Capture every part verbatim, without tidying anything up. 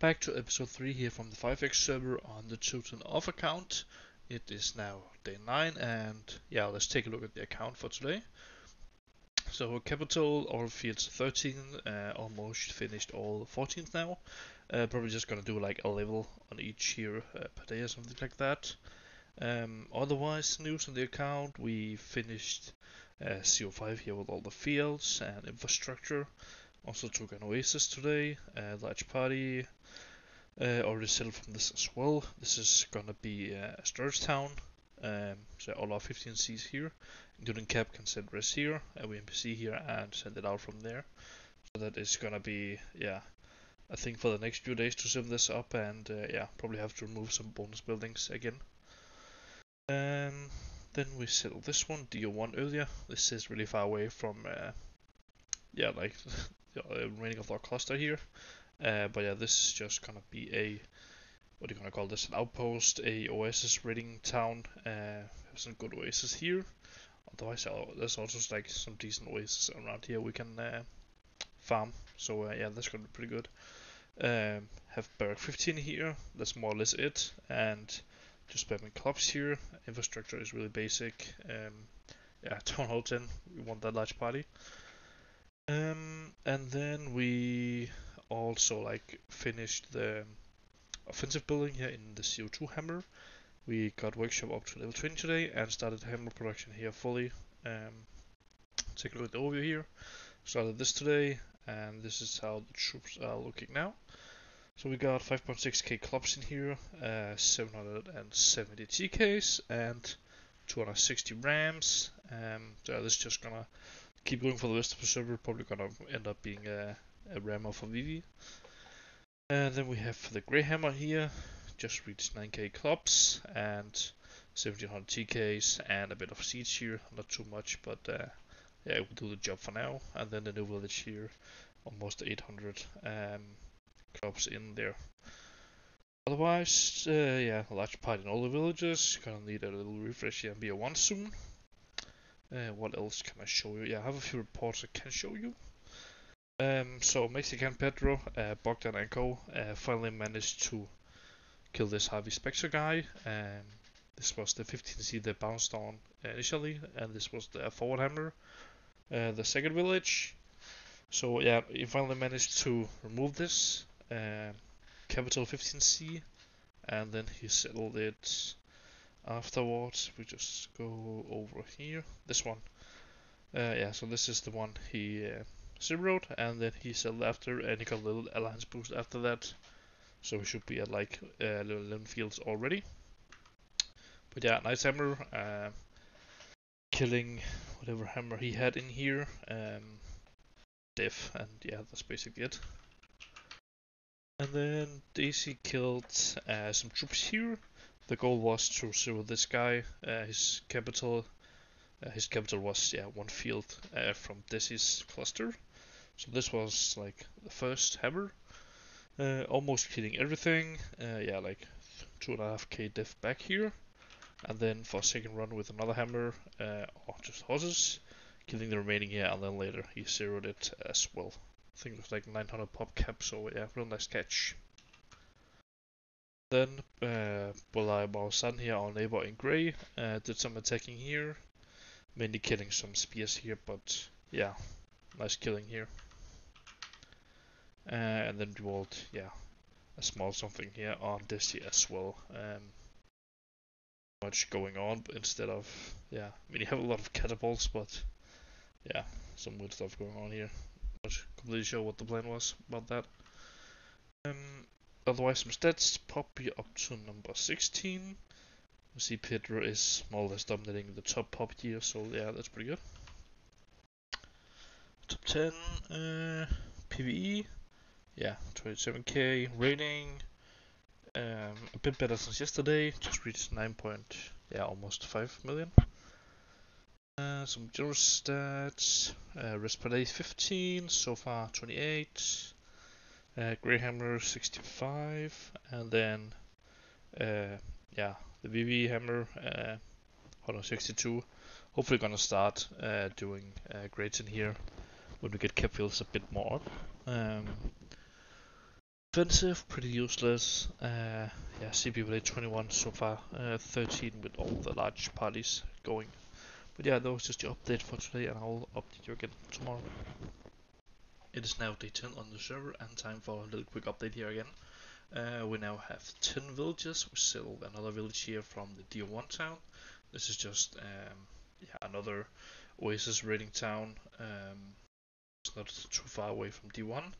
back to episode three here from the five X server on the Teuton off account. It is now day nine, and yeah, let's take a look at the account for today. So capital, all fields thirteen, uh, almost finished all fourteens now. Uh, probably just gonna do like a level on each here uh, per day or something like that. Um, otherwise, news on the account, we finished uh, C O five here with all the fields and infrastructure. Also took an Oasis today, a uh, large party, uh, already settled from this as well. This is gonna be uh, a storage town, um, so all our fifteen C's here, including Cap can send rest here, and we N P C here and send it out from there. So that is gonna be, yeah, I think for the next few days to sum this up, and uh, yeah, probably have to remove some bonus buildings again. Um, then we settled this one, D O one earlier. This is really far away from, uh, yeah, like, the remaining of our cluster here, uh, but yeah, this is just gonna be a, what are you gonna call this, an outpost, a oasis raiding town. Uh, some good oasis here, otherwise there's also like some decent oasis around here we can uh, farm, so uh, yeah, that's gonna be pretty good. Um, have barrack fifteen here, that's more or less it, and just spamming clubs here. Infrastructure is really basic. Um, yeah, town hall ten, we want that large party. Um, and then we also like finished the offensive building here in the C O two hammer. We got workshop up to level twenty today and started hammer production here fully. Um, take a look at the overview here. Started this today, and this is how the troops are looking now. So we got five point six K clubs in here, uh, seven hundred seventy T Ks and two hundred sixty rams. Um, so this is just gonna keep going for the rest of the server, probably gonna end up being a, a rammer for Vivi. And then we have the Grey Hammer here, just reached nine K clubs and seventeen hundred T Ks and a bit of siege here, not too much, but uh, yeah, it will do the job for now. And then the new village here, almost eight hundred um, clubs in there. Otherwise, uh, yeah, a large part in all the villages, gonna need a little refresh here and be a one soon. Uh, what else can I show you? Yeah, I have a few reports I can show you. Um, so Mexican Pedro, uh, Bogdan and co. Uh, finally managed to kill this Harvey Specter guy. Um, this was the fifteen C they bounced on initially, and this was the forward hammer, uh, the second village. So yeah, he finally managed to remove this uh, capital fifteen C, and then he settled it. Afterwards, we just go over here, this one, uh, yeah, so this is the one he uh, zeroed, and then he settled after, and he got a little alliance boost after that, so we should be at like uh, level eleven fields already. But yeah, nice hammer, uh, killing whatever hammer he had in here, um, diff, and yeah, that's basically it. And then Daisy killed uh, some troops here. The goal was to zero this guy. Uh, his capital, uh, his capital was yeah one field uh, from Desi's cluster. So this was like the first hammer, uh, almost killing everything. Uh, yeah, like two and a half k diff back here, and then for a second run with another hammer uh, or just horses, killing the remaining here, and then later he zeroed it as well. I think it was like nine hundred pop cap. So yeah, real nice catch. Then uh, Bolai Maosan here, our neighbor in grey, uh, did some attacking here, mainly killing some spears here, but yeah, nice killing here. Uh, and then we rolled, yeah, a small something here on Desi as well. Um, much going on, but instead of, yeah, I mean you have a lot of catapults, but yeah, some weird stuff going on here. Not completely sure what the plan was about that. Um, Otherwise, some stats, Poppy up to number sixteen. We see Pedro is more or less dominating the top pop here, so yeah, that's pretty good. Top ten, uh, P V E, yeah, twenty-seven K, rating, um, a bit better since yesterday, just reached nine point, yeah, almost five million. Uh, some general stats, uh, rest per day fifteen, so far twenty-eight. Uh, Greyhammer sixty-five, and then uh, yeah, the V V hammer uh, one hundred sixty-two. Hopefully gonna start uh, doing uh, grades in here when we get cap fields a bit more. Um, Offensive, pretty useless. Uh, yeah, C B with twenty-one so far, uh, thirteen with all the large parties going. But yeah, that was just your update for today, and I'll update you again tomorrow. It is now day ten on the server, and time for a little quick update here again. Uh, we now have ten villages. We still have another village here from the D O one town. This is just um, yeah, another Oasis raiding town. Um, it's not too far away from D one.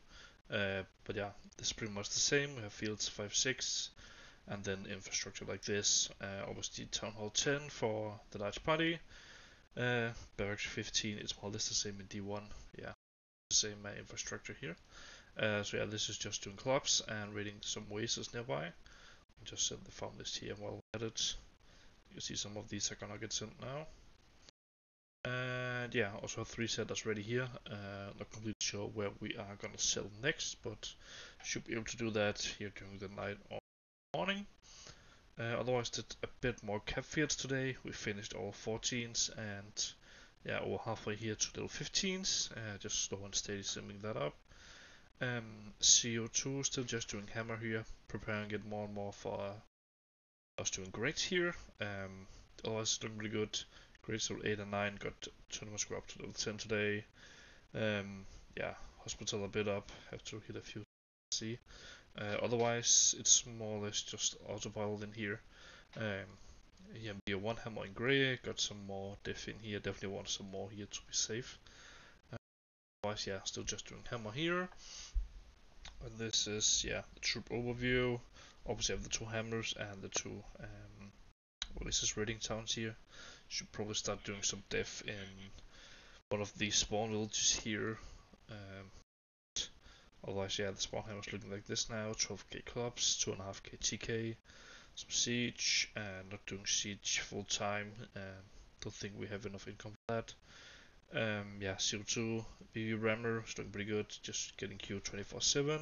Uh, but yeah, this is pretty much the same. We have fields five, six, and then infrastructure like this. Uh, obviously town hall ten for the large party. Uh, barracks fifteen is more or less the same in D one. Yeah, the same uh, infrastructure here. Uh, so yeah, this is just doing clubs and raiding some oases nearby. I'll just send the farm list here while we're at it. You see some of these are gonna get sent now. And yeah, also three settlers ready here. Uh, not completely sure where we are gonna sell next, but should be able to do that here during the night or morning. Uh, otherwise, did a bit more cap fields today. We finished all fourteens and yeah, we're halfway here to little fifteens. Uh, just slow and steady simming that up. Um, C O two still just doing hammer here, preparing it more and more for uh, us doing greats here. Um, otherwise, looking really good. Grades level eight and nine, got tournament score up to level ten today. Um, yeah, hospital a bit up, have to hit a few. See, uh, otherwise it's more or less just autopilot in here. Um, here be a one hammer in grey, got some more diff in here, definitely want some more here to be safe. Uh, otherwise, yeah, still just doing hammer here. And this is, yeah, the troop overview. Obviously, I have the two hammers and the two, um, what is this, raiding towns here. Should probably start doing some def in one of these spawn villages here. Um, otherwise, yeah, the spawn hammer's looking like this now. twelve K clubs, two and a half K T K, some siege, and not doing siege full time. Um, don't think we have enough income for that. Um, yeah, C O two, V V rammer is doing pretty good, just getting Q twenty-four seven.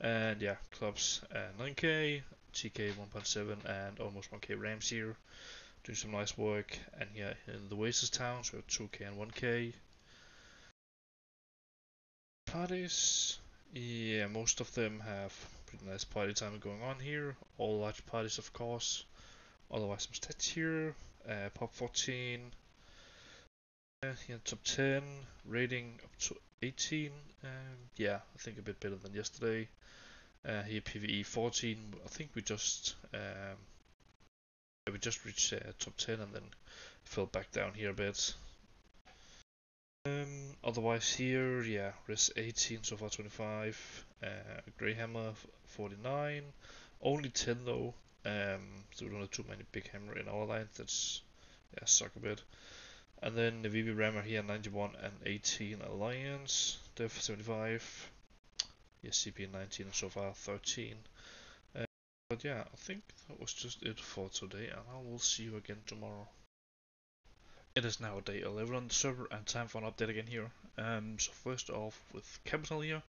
And yeah, clubs uh, nine K, T K one point seven, and almost one K rams here. Doing some nice work, and here in the Oasis towns we have two K and one K parties. Yeah, most of them have pretty nice party time going on here. All large parties, of course. Otherwise, some stats here. Uh, pop fourteen. Uh, here top ten. Rating up to eighteen. Um, yeah, I think a bit better than yesterday. Uh, here P V E fourteen. I think we just. Um, We just reached uh, top ten and then fell back down here a bit. Um, otherwise here, yeah, res eighteen, so far twenty-five, uh, Greyhammer forty-nine, only ten though, um, so we don't have too many big hammer in our line, that's, yeah, suck a bit. And then the V V Rammer here, ninety-one and eighteen Alliance, Dev seventy-five, yeah, C P nineteen and so far thirteen. But yeah, I think that was just it for today, and I will see you again tomorrow. It is now day eleven on the server, and time for an update again here. Um, so first off with Capital here,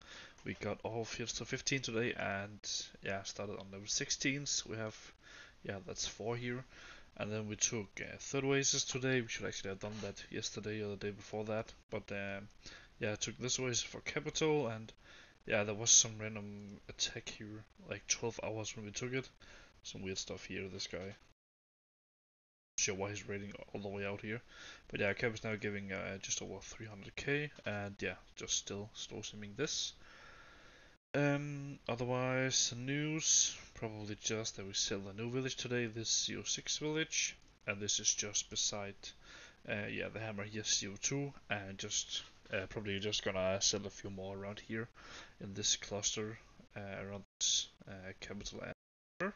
we got all fields to fifteen today, and yeah, started on level sixteens. We have, yeah, that's four here. And then we took uh, third Oasis today. We should actually have done that yesterday or the day before that. But um, yeah, I took this Oasis for Capital, and yeah, there was some random attack here, like twelve hours when we took it. Some weird stuff here, this guy. Not sure why he's raiding all the way out here. But yeah, Cap is now giving uh, just over three hundred K, and yeah, just still slow simming this. Um, otherwise, news, probably just that we sell the new village today, this C O six village. And this is just beside, uh, yeah, the hammer here, C O two, and just... Uh, probably just gonna sell a few more around here in this cluster, uh, around this uh, Capital and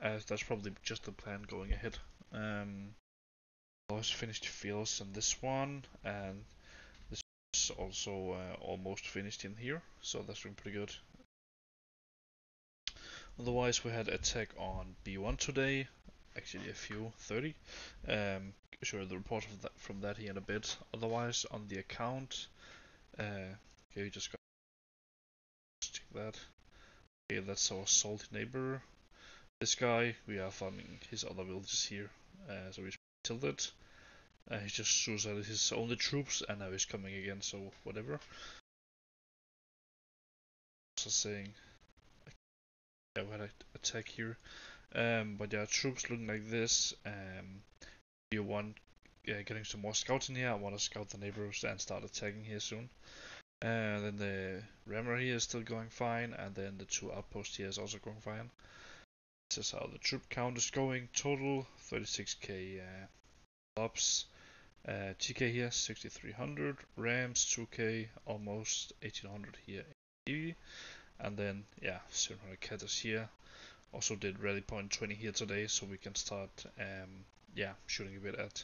uh, that's probably just the plan going ahead. Um, I always finished fields in this one, and this is also uh, almost finished in here, so that's been pretty good. Otherwise, we had attack on B one today, actually a few, thirty. Um, Sure, the report from that, from that here in a bit. Otherwise, on the account, uh, okay, we just got check that. Okay, that's our salty neighbor. This guy, we are farming his other villages here, uh, so he's tilted. Uh, he's just suicided his only troops, and now he's coming again. So whatever. So saying, yeah, we had an attack here. Um, but yeah, troops looking like this. Um, you want yeah, getting some more scouts in here. I want to scout the neighbors and start attacking here soon. And then the rammer here is still going fine, and then the two outposts here is also going fine. This is how the troop count is going. Total thirty-six K uh, ops. Uh, T K here sixty-three hundred, Rams two K, almost eighteen hundred here in E V, and then yeah, seven hundred Catters here. Also did rally point twenty here today, so we can start um, yeah shooting a bit at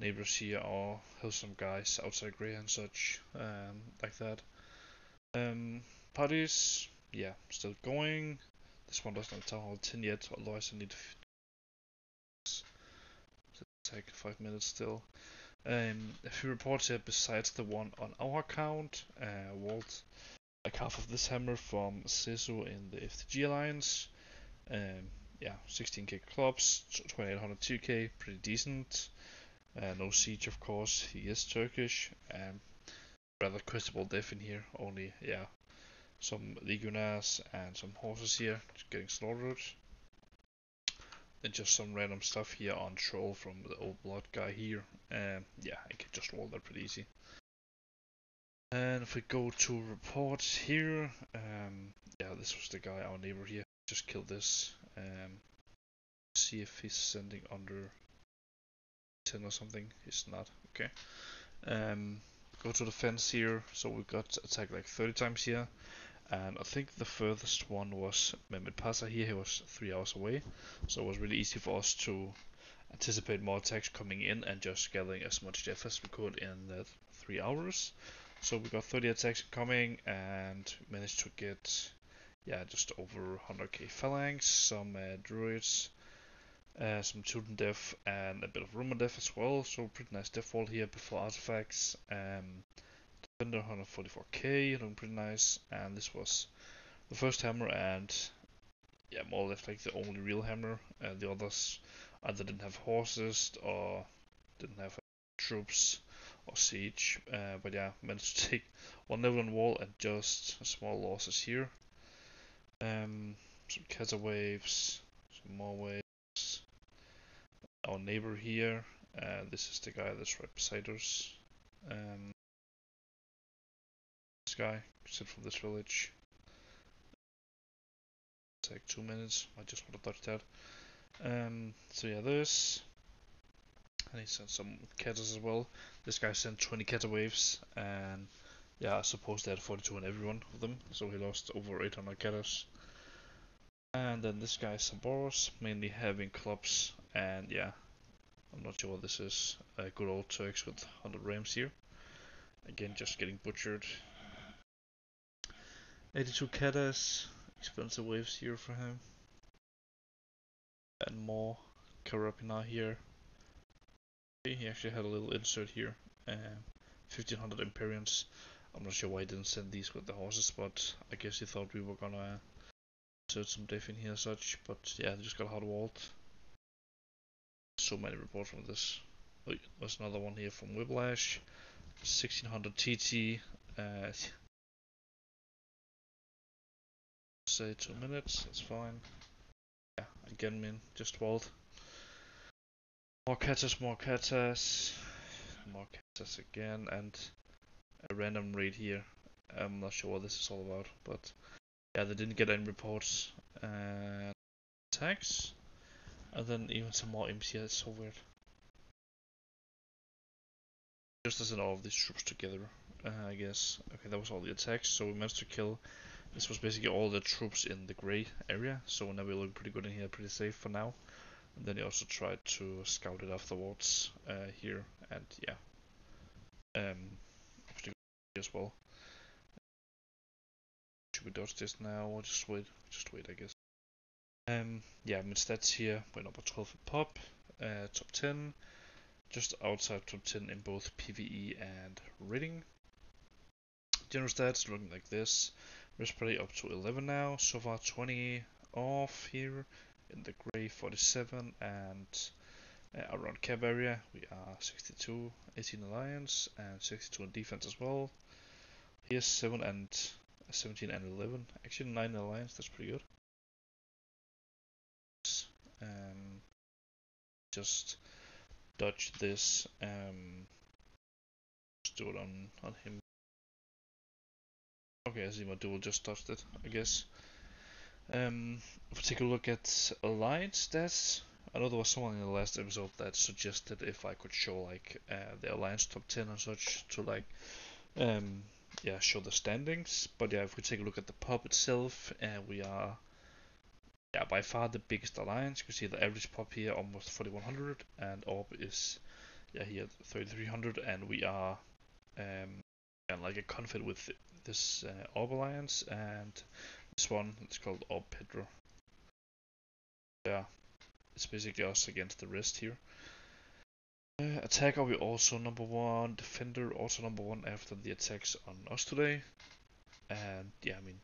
neighbors here or help some guys outside Grey and such um, like that. Um, parties yeah still going. This one doesn't have Town Hall ten yet, otherwise I need to take five minutes still. Um, a few reports here besides the one on our account. Uh, Walt, like half of this hammer from Sesu in the F T G Alliance. Um, yeah, sixteen K clubs, twenty-eight hundred two K, pretty decent. Uh, no siege, of course. He is Turkish. Um, rather questionable death in here. Only yeah, some legionnaires and some horses here just getting slaughtered. Then just some random stuff here on troll from the old blood guy here. Um, yeah, I can just roll that pretty easy. And if we go to reports here, um, yeah, this was the guy, our neighbor here. Just killed this. Um, see if he's sending under ten or something. He's not. Okay. Um, go to the fence here. So we got attacked like thirty times here. And I think the furthest one was MehmetPaşa here. He was three hours away, so it was really easy for us to anticipate more attacks coming in and just gathering as much def as we could in that three hours. So we got thirty attacks coming and managed to get yeah just over one hundred K phalanx, some uh, druids, uh, some Teuton def, and a bit of rumor def as well. So pretty nice def wall here before artifacts. Um, Defender one hundred forty-four K, looking pretty nice, and this was the first hammer and yeah, more or less like the only real hammer. Uh, the others either didn't have horses or didn't have troops or siege, uh, but yeah, managed to take one level on wall and just small losses here. Um, some Catter waves, some more waves. Our neighbor here, uh, this is the guy that's right beside us. Um, guy, except from this village. Take two minutes, I just want to touch that. Um, so yeah, this. And he sent some Catters as well. This guy sent twenty Catter waves, and yeah, I suppose they had forty-two on every one of them, so he lost over eight hundred Catters. And then this guy is Saboros, mainly having clubs, and yeah, I'm not sure what this is. Uh, good old Turks with one hundred Rams here. Again, just getting butchered. eighty-two Catters, expensive waves here for him, and more Karapina here. He actually had a little insert here, um, fifteen hundred Empyreans. I'm not sure why he didn't send these with the horses, but I guess he thought we were gonna insert some def in here and such, but yeah, they just got hard walled. So many reports from this. Oh, there's another one here from Whiplash, sixteen hundred T T. Uh, Say two minutes, that's fine. Yeah, again, man, just walled. More Catters, more Catters, more Catters again, and a random raid here. I'm not sure what this is all about, but yeah, they didn't get any reports and attacks, and then even some more imps here. It's so weird. Just as in all of these troops together, uh, I guess. Okay, that was all the attacks, so we managed to kill. This was basically all the troops in the grey area, so now we're looking pretty good in here, pretty safe for now. And then he also tried to scout it afterwards uh, here, and yeah, um, pretty good as well. Should we dodge this now or just wait? Just wait, I guess. Um, yeah, mid stats here. We're number twelve for pop, uh, top ten, just outside top ten in both PvE and raiding. General stats looking like this. Risperi up to eleven now, so far twenty off here in the grey forty-seven, and uh, around cap area we are sixty-two, eighteen alliance and sixty-two in defense as well. Here's seven and seventeen and eleven, actually nine alliance, that's pretty good. just dodge this. Um, just do it on, on him. Okay, I see my duel just dodged it, I guess. Um, if we take a look at alliance stats, I know there was someone in the last episode that suggested if I could show like uh, the alliance top ten and such to like um, yeah, show the standings. But yeah, if we take a look at the pub itself, uh, we are yeah by far the biggest alliance. You can see the average pub here almost forty-one hundred, and orb is yeah here thirty-three hundred, and we are um, and like a conflict with this uh, orb alliance, and this one it's called Orb Pedro. Yeah. It's basically us against the rest here. Uh, attacker, we also number one. Defender, also number one after the attacks on us today. And yeah, I mean,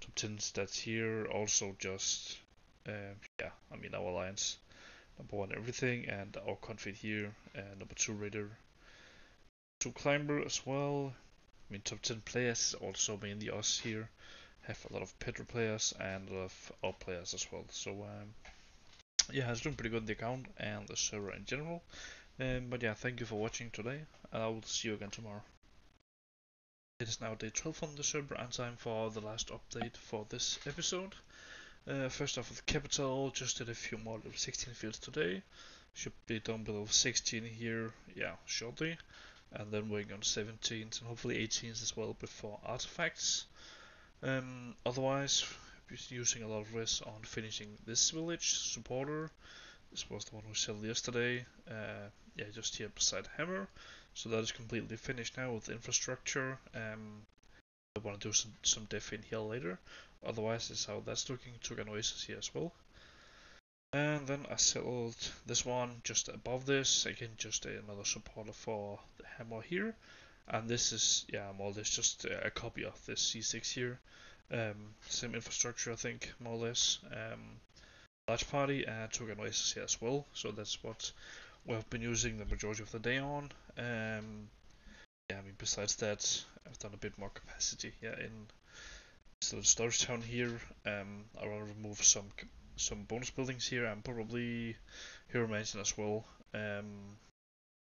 top ten stats here. Also, just uh, yeah, I mean, our alliance number one everything, and our confit here, and number two raider, two climber as well. I mean, top ten players also mainly us here. Have a lot of Pedro players and a lot of our players as well. So um. yeah, it's doing pretty good, the account and the server in general. Um, but yeah, thank you for watching today, and I will see you again tomorrow. It is now day twelve on the server, and time for the last update for this episode. Uh, first off with capital, just did a few more level sixteen fields today. Should be down below sixteen here, yeah, shortly. And then waiting on seventeens and hopefully eighteens as well before artifacts. Um, otherwise, using a lot of risk on finishing this village supporter. This was the one we sold yesterday, uh, yeah, just here beside Hammer. So that is completely finished now with infrastructure. Um, I want to do some, some def in here later. Otherwise, this is how that's looking. Took an oasis here as well. And then I settled this one just above this. Again, just another supporter for the Hammer here. And this is, yeah, more or less just a copy of this C six here. Um, same infrastructure, I think, more or less. Um, large party and took an oasis here as well, so that's what we have been using the majority of the day on. Um, yeah, I mean, besides that, I've done a bit more capacity here yeah, in still in storage town here. Um, I will remove some some bonus buildings here and probably hero mansion as well. Um,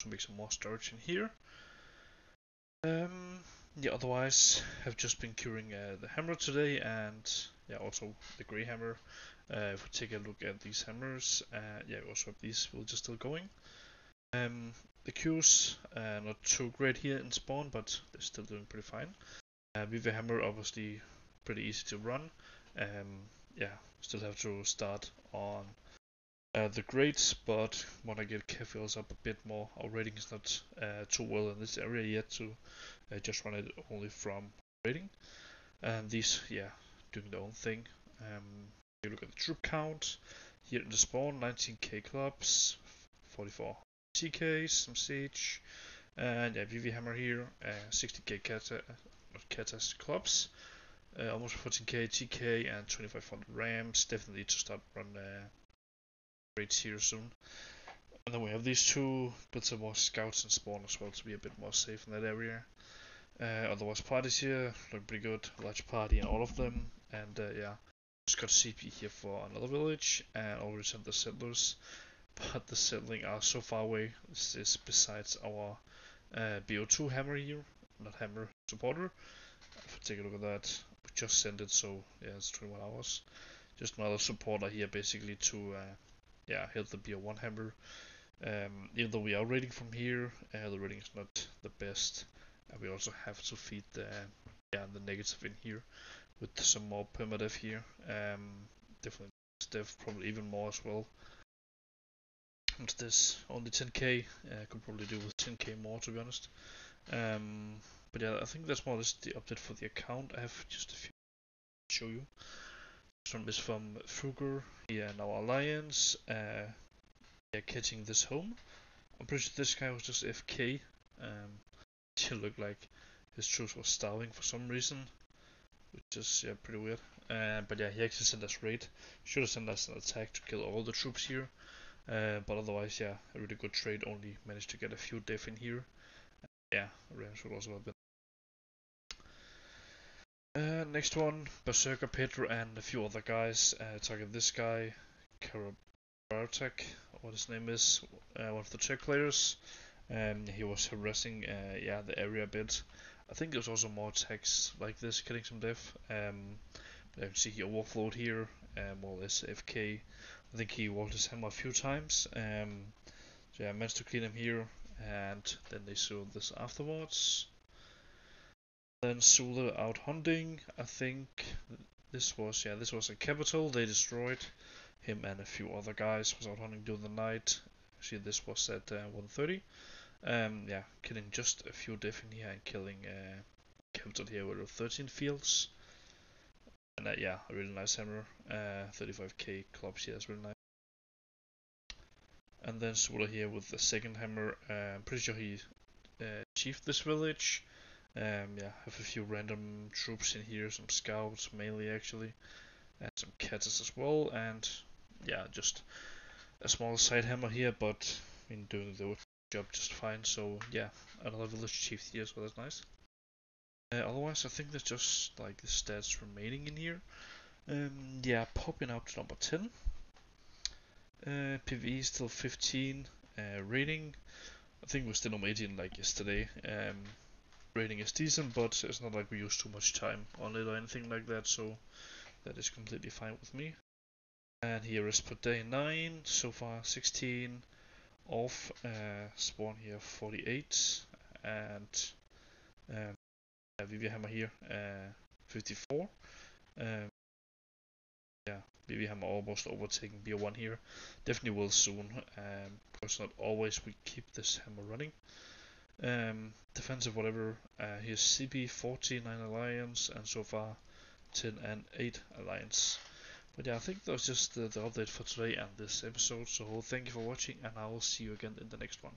to make some more storage in here. Um. Yeah, otherwise, I've just been curing uh, the hammer today, and yeah, also the grey hammer. Uh, if we take a look at these hammers, uh, yeah, also these will just still going. Um, the queues, uh, not too great here in spawn, but they're still doing pretty fine. Uh, with the hammer, obviously, pretty easy to run. Um, yeah, still have to start on uh, the grades, but when I get Kefils up a bit more, our rating is not uh, too well in this area yet to. I just run it only from rating, and these, yeah, doing their own thing. Um, you look at the troop count here in the spawn: nineteen K clubs, forty-four T Ks, some siege, and yeah, V V hammer here, uh, sixty K kata, not katas clubs, uh, almost fourteen K T K, and twenty-five hundred rams. Definitely to start run uh, raids here soon. And then we have these two, but some more scouts and spawn as well to be a bit more safe in that area. Uh, otherwise, parties here look pretty good, large party and all of them. And uh, yeah, just got C P here for another village, and already sent the settlers, but the settling are so far away. This is besides our uh, B O two hammer here, not hammer supporter. If we take a look at that, we just sent it, so yeah, it's twenty-one hours. Just another supporter here, basically to uh, yeah help the B O one hammer. Um, even though we are raiding from here, uh, the raiding is not the best. And we also have to feed the yeah the negative in here with some more permadeath here. Um, definitely death, probably even more as well. What's this? Only ten K. I uh, could probably do with ten K more, to be honest. Um, but yeah, I think that's more or less the update for the account. I have just a few to show you. This one is from Fruger here in our alliance. Uh, yeah, catching this home. I'm pretty sure this guy was just F K. Um, He looked like his troops were starving for some reason, which is yeah pretty weird. Uh, but yeah, he actually sent us raid. Should have sent us an attack to kill all the troops here. Uh, but otherwise, yeah, a really good trade. Only managed to get a few death in here. Uh, yeah, Rams would also have been. Uh, next one, Berserker Pedro and a few other guys. Uh, target this guy, Karabatak. what his name is, uh, one of the Czech players. Um, he was harassing, uh, yeah, the area a bit. I think there's also more attacks like this, killing some dev. Um, you can see he overflowed here, um, well, it's F K. I think he walked his hammer a few times. Um, so yeah, I managed to clean him here, and then they saw this afterwards. Then Sula out hunting. I think this was, yeah, this was a capital. They destroyed him, and a few other guys was out hunting during the night. Actually, this was at uh, one thirty. Um, yeah, killing just a few dev in here and killing uh, capital here with thirteen fields. And uh, yeah, a really nice hammer. Uh, thirty-five K clubs here is really nice. And then Sula here with the second hammer. Uh, I'm pretty sure he uh, achieved this village. Um, yeah, have a few random troops in here, some scouts mainly actually, and some cadets as well, and yeah, just a small side hammer here, but I mean, doing the job just fine. So yeah, another village achieved here, so that's nice. Uh, otherwise, I think there's just like the stats remaining in here. Um, yeah, popping up to number ten. Uh, P V E still fifteen. Uh, rating, I think we're still on eighteen like yesterday. Um, Rating is decent, but it's not like we use too much time on it or anything like that, so that is completely fine with me. And here is per day nine, so far sixteen off, uh, spawn here forty-eight, and um, yeah, V V hammer here uh, fifty-four. Um, yeah, V V hammer almost overtaking B O one here, definitely will soon, um, because not always we keep this hammer running. Um, defensive whatever, uh, here's C B forty-nine alliance, and so far ten and eight alliance. But yeah, I think that was just the, the update for today and this episode, so thank you for watching, and I will see you again in the next one.